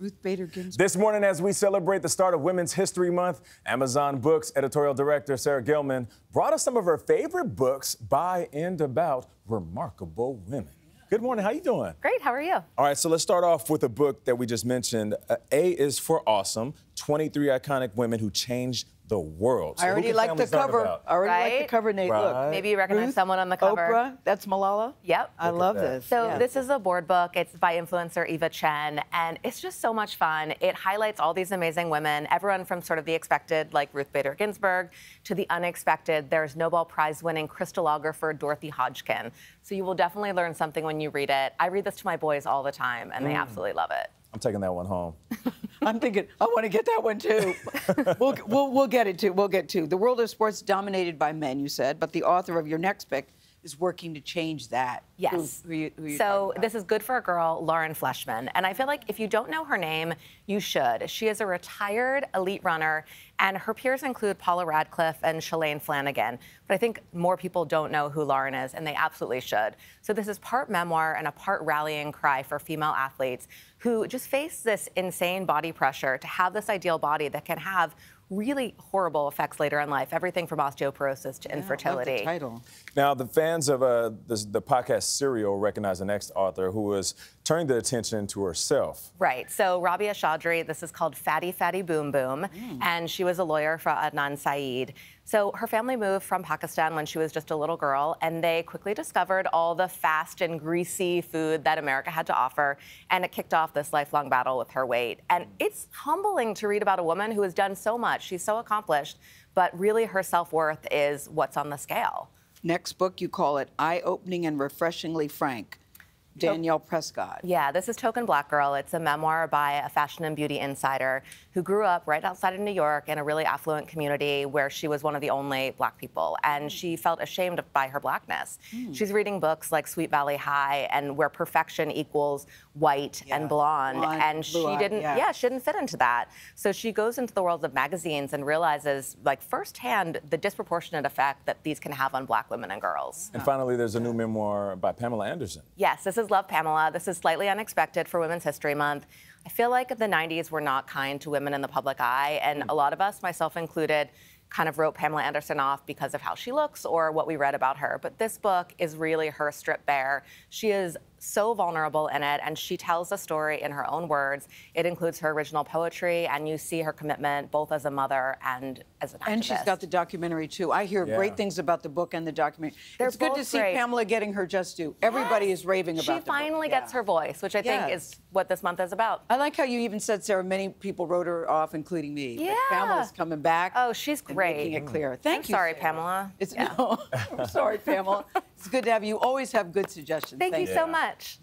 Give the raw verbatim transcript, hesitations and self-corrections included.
Ruth Bader Ginsburg. This morning, as we celebrate the start of Women's History Month, Amazon Books editorial director Sarah Gelman brought us some of her favorite books by and about remarkable women. Good morning. How you doing? Great. How are you? All right. So let's start off with a book that we just mentioned. Uh, A is for Awesome, twenty-three Iconic Women Who Changed the World. So I already like the cover. I already right? like the cover, Nate. Right. Look. Maybe you recognize Ruth, someone on the cover. Oprah. That's Malala. Yep. I Look love this. So yeah. this is a board book. It's by influencer Eva Chen, and it's just so much fun. It highlights all these amazing women, everyone from sort of the expected, like Ruth Bader Ginsburg, to the unexpected. There's Nobel Prize-winning crystallographer Dorothy Hodgkin. So you will definitely learn something when you read it. I read this to my boys all the time, and mm. they absolutely love it. I'm taking that one home. I'm thinking, I want to get that one, too. we'll, we'll, we'll get it, too. We'll get to. The world of sports dominated by men, you said, but the author of your next pick is working to change that. Yes. Who, who you, who so this is Good for a Girl, Lauren Fleshman. And I feel like if you don't know her name, you should. She is a retired elite runner, and her peers include Paula Radcliffe and Shalane Flanagan. But I think more people don't know who Lauren is, and they absolutely should. So this is part memoir and a part rallying cry for female athletes who just face this insane body pressure to have this ideal body that can have really horrible effects later in life, everything from osteoporosis to yeah, infertility. I love the title. Now, the fans of uh, this, the podcast Serial recognize the next author who is turning the attention to herself. Right. So Rabia Chaudhry, this is called Fatty Fatty Boom Boom, mm. and she was a lawyer for Adnan Sayed. So her family moved from Pakistan when she was just a little girl, and they quickly discovered all the fast and greasy food that America had to offer, and it kicked off this lifelong battle with her weight. And it's humbling to read about a woman who has done so much. She's so accomplished, but really her self-worth is what's on the scale. Next book, you call it Eye-Opening and Refreshingly Frank. Danielle Prescod. Yeah, this is Token Black Girl. It's a memoir by a fashion and beauty insider who grew up right outside of New York in a really affluent community where she was one of the only black people, and mm. she felt ashamed by her blackness. Mm. She's reading books like Sweet Valley High and Where Perfection Equals White yeah. and Blonde, blonde and she didn't, yeah. yeah, she didn't fit into that. So she goes into the world of magazines and realizes, like, firsthand the disproportionate effect that these can have on black women and girls. And finally, there's a new memoir by Pamela Anderson. Yes, this is Love, Pamela. This is slightly unexpected for Women's History Month. I feel like the nineties were not kind to women in the public eye, and a lot of us, myself included, kind of wrote Pamela Anderson off because of how she looks or what we read about her. But this book is really her stripped bare. She is so vulnerable in it, and she tells a story in her own words. It includes her original poetry, and you see her commitment both as a mother and as an activist. And she's got the documentary, too. I hear yeah. great things about the book and the documentary. They're it's good to see great. Pamela getting her just due. Everybody yes. is raving about it. She the finally book. gets yeah. her voice, which I think yes. is what this month is about. I like how you even said, Sarah, many people wrote her off, including me. Yeah. But Pamela's coming back. Oh, she's great. Making it clear. Thank I'm you. Sorry, Sarah. Pamela. It's, yeah. no, I'm sorry, Pamela. It's good to have you. Always have good suggestions. Thank, Thank you, you so much.